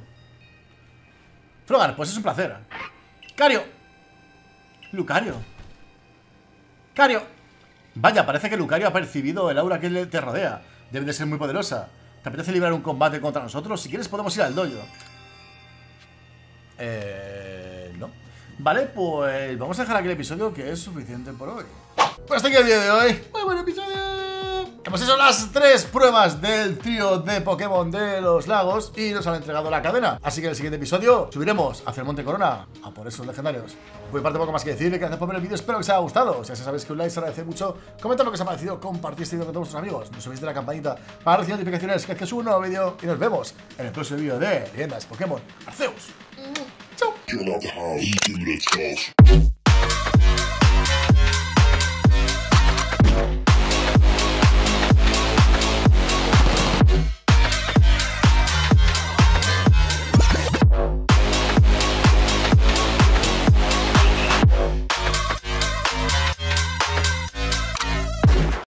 FloGar, pues es un placer. ¡Cario! Lucario. ¡Cario! Vaya, parece que Lucario ha percibido el aura que te rodea. Debe de ser muy poderosa. ¿Te apetece librar un combate contra nosotros? Si quieres podemos ir al dojo. Eh... No. Vale, pues vamos a dejar aquí el episodio, que es suficiente por hoy. Pues hasta aquí el vídeo de hoy. Muy buen episodio. Hemos hecho las tres pruebas del trío de Pokémon de los lagos y nos han entregado la cadena. Así que en el siguiente episodio subiremos hacia el Monte Corona a por esos legendarios. Por mi parte, poco más que decir. Gracias por ver el vídeo, espero que os haya gustado. Si ya sabéis que un like se agradece mucho, comentad lo que os ha parecido, compartid este vídeo con todos vuestros amigos, no os olvidéis de la campanita para recibir notificaciones cada vez que subo un nuevo vídeo y nos vemos en el próximo vídeo de Leyendas Pokémon Arceus. ¡Chao!